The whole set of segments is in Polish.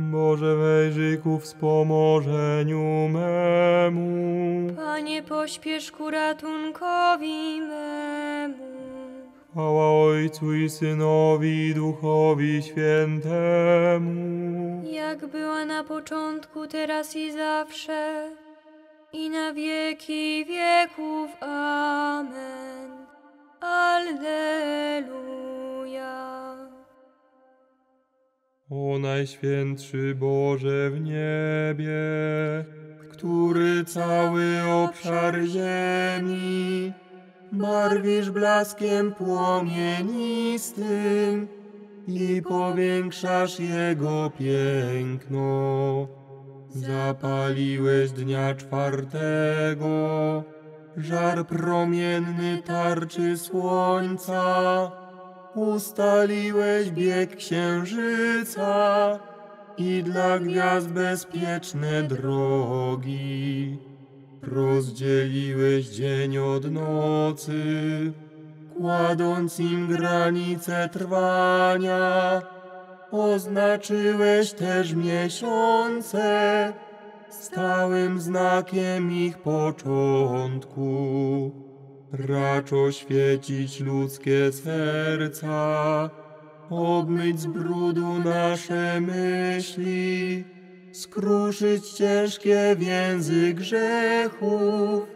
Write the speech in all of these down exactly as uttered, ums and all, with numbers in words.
Boże, wejrzyj ku wspomożeniu memu. Panie, pośpiesz ku ratunkowi memu. Chwała Ojcu i Synowi, i Duchowi Świętemu. Jak była na początku, teraz i zawsze, i na wieki wieków. Amen. Alleluja. O Najświętszy Boże w niebie, który cały obszar ziemi barwisz blaskiem płomienistym i powiększasz jego piękno. Zapaliłeś dnia czwartego żar promienny tarczy słońca, ustaliłeś bieg księżyca i dla gwiazd bezpieczne drogi. Rozdzieliłeś dzień od nocy, kładąc im granice trwania. Oznaczyłeś też miesiące stałym znakiem ich początku. Racz oświecić ludzkie serca, obmyć z brudu nasze myśli, skruszyć ciężkie więzy grzechów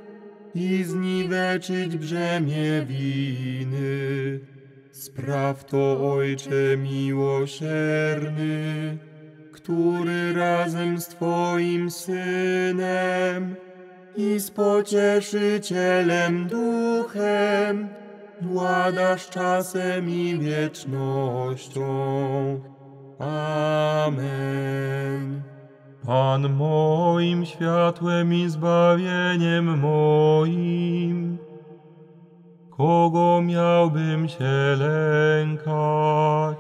i zniweczyć brzemię winy. Spraw to, Ojcze miłosierny, który razem z Twoim Synem i z Pocieszycielem Duchem władasz czasem i wiecznością. Amen. Pan moim światłem i zbawieniem moim, kogo miałbym się lękać?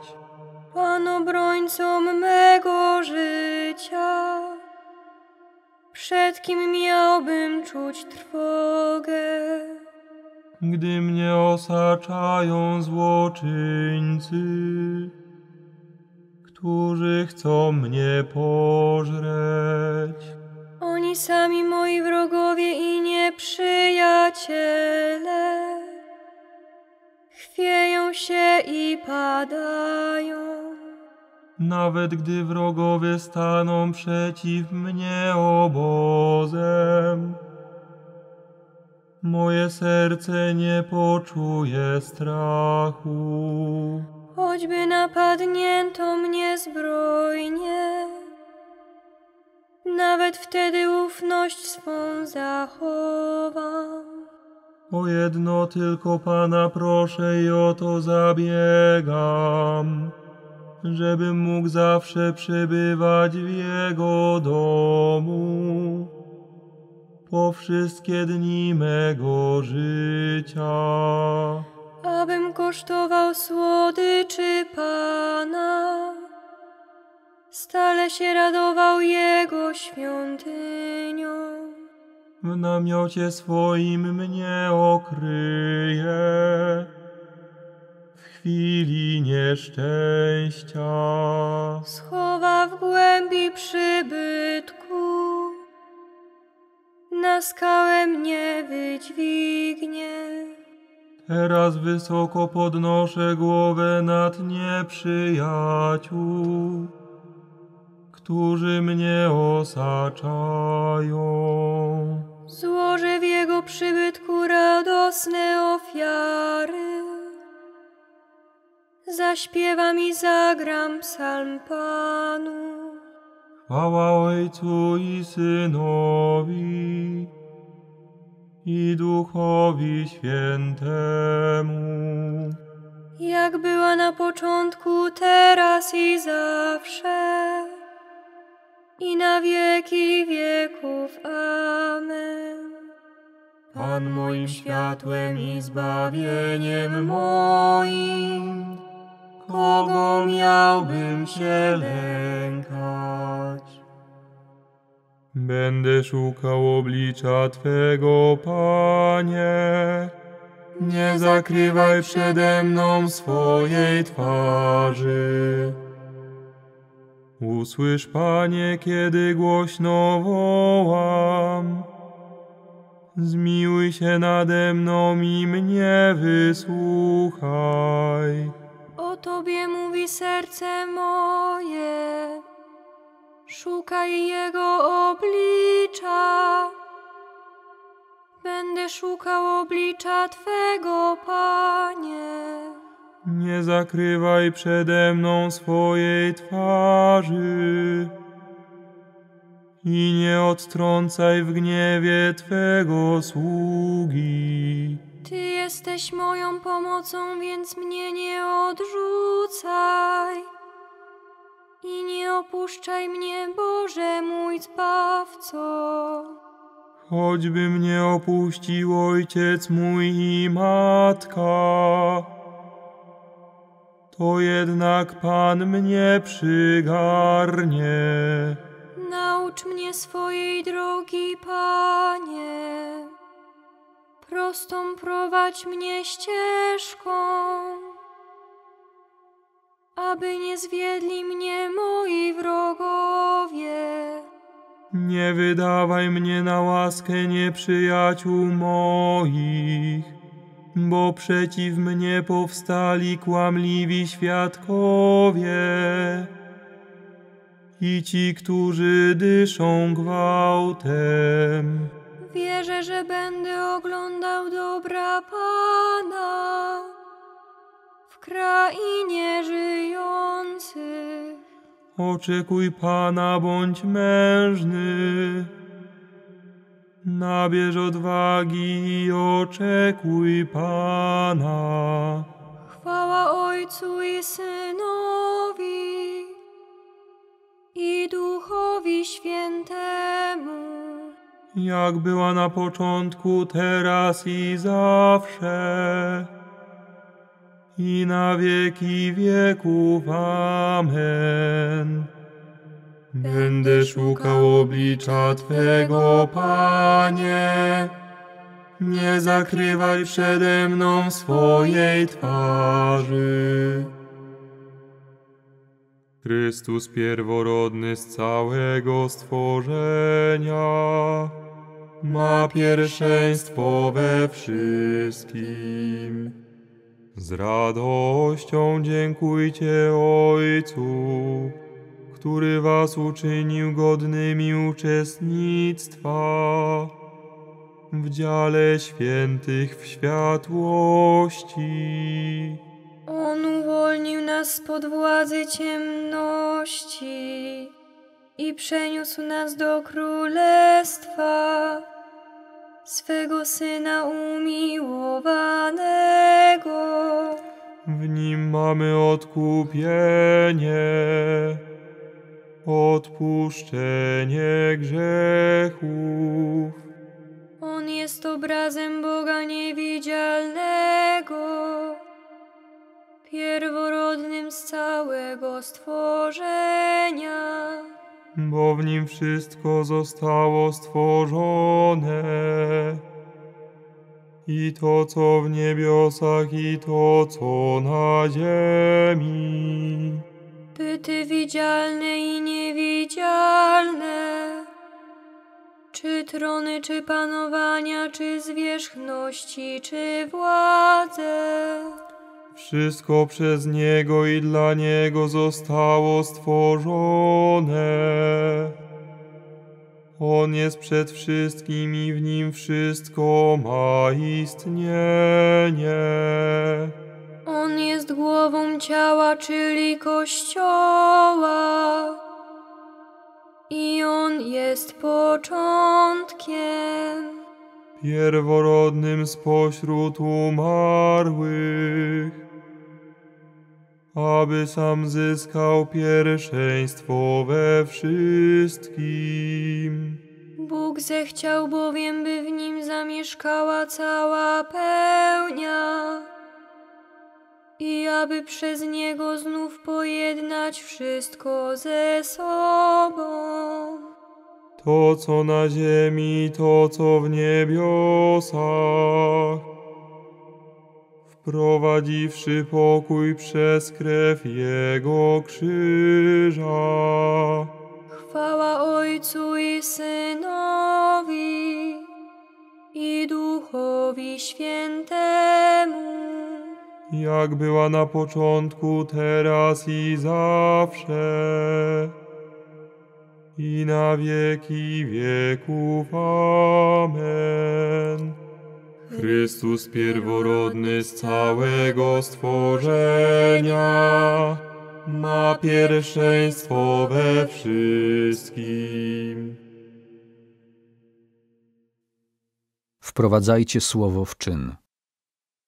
Pan obrońcą mego życia, przed kim miałbym czuć trwogę? Gdy mnie osaczają złoczyńcy, którzy chcą mnie pożreć. Oni sami moi wrogowie i nieprzyjaciele chwieją się i padają. Nawet gdy wrogowie staną przeciw mnie obozem, moje serce nie poczuje strachu. Choćby napadnięto mnie zbrojnie, nawet wtedy ufność swą zachowam. O jedno tylko Pana proszę i o to zabiegam, żebym mógł zawsze przebywać w Jego domu po wszystkie dni mego życia. Abym kosztował słodyczy Pana, stale się radował Jego świątynią. W namiocie swoim mnie okryje w chwili nieszczęścia. Schowa w głębi przybytku, na skałę mnie wydźwignie. Teraz wysoko podnoszę głowę nad nieprzyjaciół, którzy mnie osaczają. Złożę w Jego przybytku radosne ofiary, zaśpiewam i zagram psalm Panu. Chwała Ojcu i Synowi, i Duchowi Świętemu. Jak była na początku, teraz i zawsze, i na wieki wieków. Amen. Pan moim światłem i zbawieniem moim, kogo miałbym się lękać? Będę szukał oblicza Twego, Panie. Nie zakrywaj przede mną swojej twarzy. Usłysz, Panie, kiedy głośno wołam. Zmiłuj się nade mną i mnie wysłuchaj. O Tobie mówi serce moje, szukaj Jego oblicza. Będę szukał oblicza Twego, Panie. Nie zakrywaj przede mną swojej twarzy i nie odtrącaj w gniewie Twego sługi. Ty jesteś moją pomocą, więc mnie nie odrzucaj i nie opuszczaj mnie, Boże mój Zbawco. Choćby mnie opuścił ojciec mój i matka, to jednak Pan mnie przygarnie. Naucz mnie swojej drogi, Panie, prostą prowadź mnie ścieżką, aby nie zwiedli mnie moi wrogowie. Nie wydawaj mnie na łaskę nieprzyjaciół moich, bo przeciw mnie powstali kłamliwi świadkowie i ci, którzy dyszą gwałtem. Wierzę, że będę oglądał dobra Pana w krainie żyjących. Oczekuj Pana, bądź mężny, nabierz odwagi i oczekuj Pana. Chwała Ojcu i Synowi, i Duchowi Świętemu, jak była na początku, teraz i zawsze, i na wieki wieków. Amen. Będę szukał oblicza Twego, Panie, nie zakrywaj przede mną swojej twarzy. Chrystus pierworodny z całego stworzenia ma pierwszeństwo we wszystkim. Z radością dziękujcie Ojcu, który was uczynił godnymi uczestnictwa w dziale świętych w światłości. On uwolnił nas spod władzy ciemności i przeniósł nas do królestwa swego Syna umiłowanego. W Nim mamy odkupienie, odpuszczenie grzechów. On jest obrazem Boga niewidzialnego, pierworodnym z całego stworzenia. Bo w Nim wszystko zostało stworzone, i to, co w niebiosach, i to, co na ziemi. Byty widzialne i niewidzialne, czy trony, czy panowania, czy zwierzchności, czy władze. Wszystko przez Niego i dla Niego zostało stworzone. On jest przed wszystkim i w Nim wszystko ma istnienie. On jest głową ciała, czyli Kościoła, i On jest początkiem, pierworodnym spośród umarłych, aby sam zyskał pierwszeństwo we wszystkim. Bóg zechciał bowiem, by w Nim zamieszkała cała pełnia, i aby przez Niego znów pojednać wszystko ze sobą. To, co na ziemi, to, co w niebiosach, w prowadziwszy pokój przez krew Jego krzyża. Chwała Ojcu i Synowi, i Duchowi Świętemu, jak była na początku, teraz i zawsze, i na wieki wieków. Amen. Chrystus pierworodny z całego stworzenia ma pierwszeństwo we wszystkim. Wprowadzajcie słowo w czyn,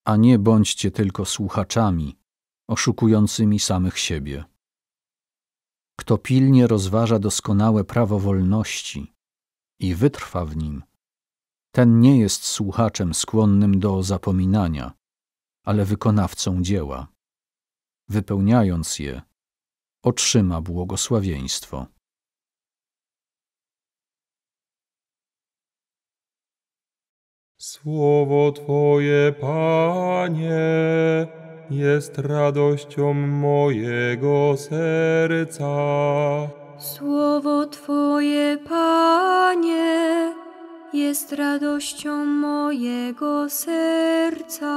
a nie bądźcie tylko słuchaczami, oszukującymi samych siebie. Kto pilnie rozważa doskonałe prawo wolności i wytrwa w nim, ten nie jest słuchaczem skłonnym do zapominania, ale wykonawcą dzieła. Wypełniając je, otrzyma błogosławieństwo. Słowo Twoje, Panie, jest radością mojego serca. Słowo Twoje, Panie, jest radością mojego serca.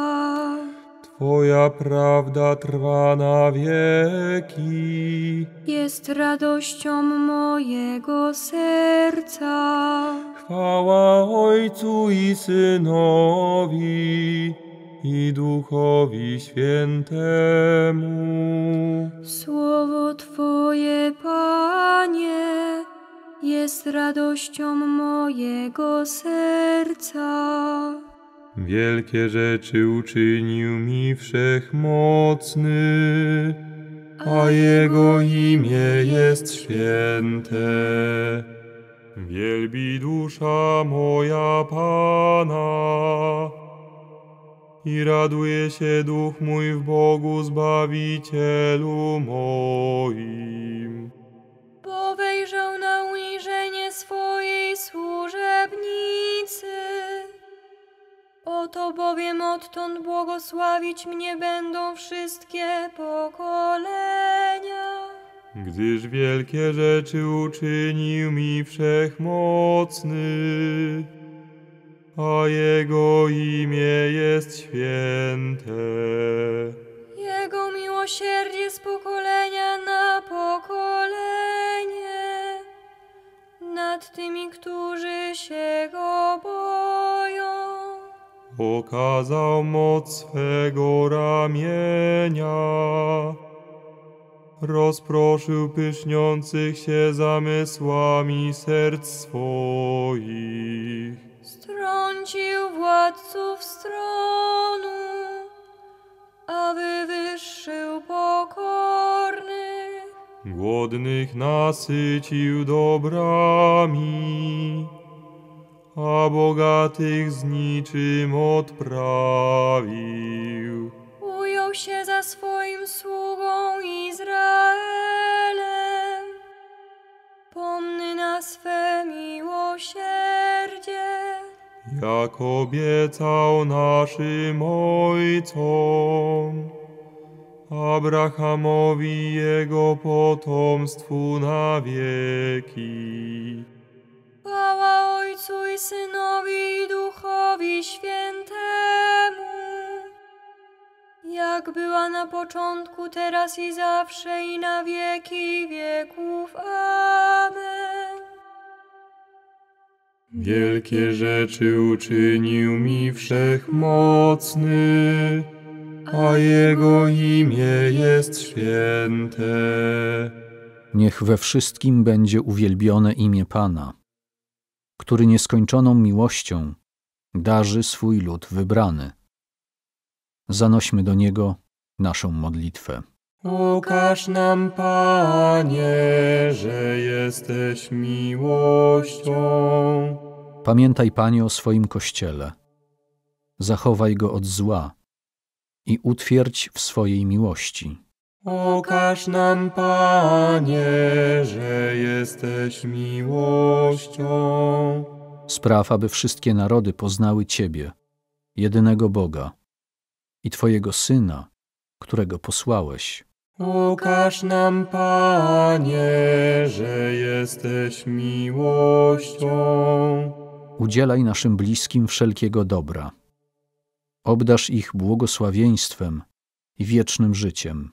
Twoja prawda trwa na wieki, jest radością mojego serca. Chwała Ojcu i Synowi, i Duchowi Świętemu. Słowo Twoje, Panie, jest radością mojego serca. Wielkie rzeczy uczynił mi Wszechmocny, a Jego imię jest święte. Wielbi dusza moja Pana i raduje się duch mój w Bogu Zbawicielu moim. Bo wejrzał na uniżenie swojej służebnicy. Oto bowiem odtąd błogosławić mnie będą wszystkie pokolenia. Gdyż wielkie rzeczy uczynił mi Wszechmocny, a Jego imię jest święte. Jego miłosierdzie z pokolenia na pokolenie nad tymi, którzy się Go boją. Okazał moc swego ramienia, rozproszył pyszniących się zamysłami serc swoich. Strącił władców stronu, a wywyższył pokornych. Głodnych nasycił dobrami, a bogatych z niczym odprawił. Ujął się za swoim sługą Izraelem, pomny na swe miłosierdzie, jak obiecał naszym ojcom, Abrahamowi i jego potomstwu na wieki. Chwała Ojcu i Synowi, i Duchowi Świętemu, jak była na początku, teraz i zawsze, i na wieki wieków. Amen. Wielkie rzeczy uczynił mi Wszechmocny, a Jego imię jest święte. Niech we wszystkim będzie uwielbione imię Pana, który nieskończoną miłością darzy swój lud wybrany. Zanośmy do Niego naszą modlitwę. Okaż nam, Panie, że jesteś miłością. Pamiętaj, Panie, o swoim Kościele. Zachowaj go od zła i utwierdź w swojej miłości. Okaż nam, Panie, że jesteś miłością. Spraw, aby wszystkie narody poznały Ciebie, jedynego Boga, i Twojego Syna, którego posłałeś. Okaż nam, Panie, że jesteś miłością. Udzielaj naszym bliskim wszelkiego dobra. Obdarz ich błogosławieństwem i wiecznym życiem.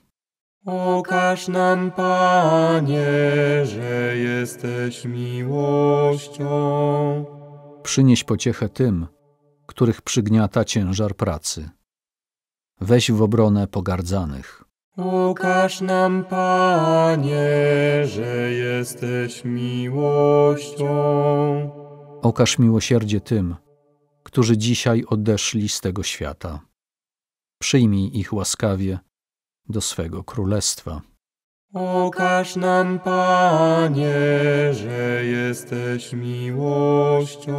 Okaż nam, Panie, że jesteś miłością. Przynieś pociechę tym, których przygniata ciężar pracy. Weź w obronę pogardzanych. Okaż nam, Panie, że jesteś miłością. Okaż miłosierdzie tym, którzy dzisiaj odeszli z tego świata. Przyjmij ich łaskawie do swego królestwa. Okaż nam, Panie, że jesteś miłością.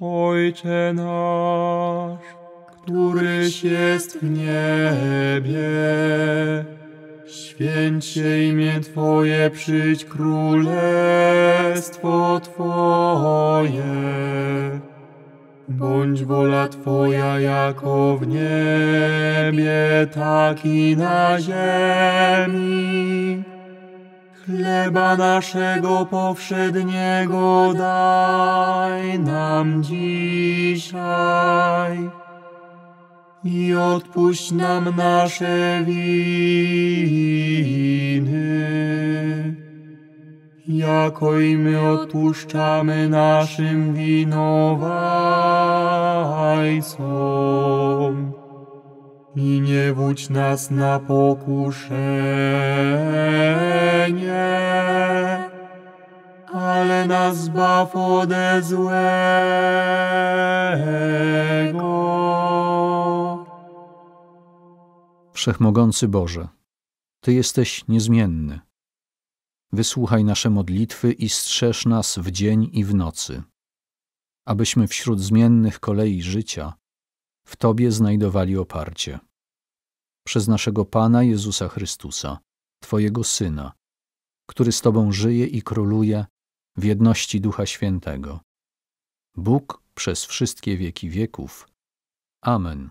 Ojcze nasz, któryś jest w niebie, święć się imię Twoje, przyjdź królestwo Twoje. Bądź wola Twoja jako w niebie, tak i na ziemi. Chleba naszego powszedniego daj nam dzisiaj i odpuść nam nasze winy, jako i my odpuszczamy naszym winowajcom. I nie wódź nas na pokuszenie, ale nas zbaw ode złego. Wszechmogący Boże, Ty jesteś niezmienny. Wysłuchaj nasze modlitwy i strzeż nas w dzień i w nocy, abyśmy wśród zmiennych kolei życia w Tobie znajdowali oparcie. Przez naszego Pana Jezusa Chrystusa, Twojego Syna, który z Tobą żyje i króluje w jedności Ducha Świętego. Bóg przez wszystkie wieki wieków. Amen.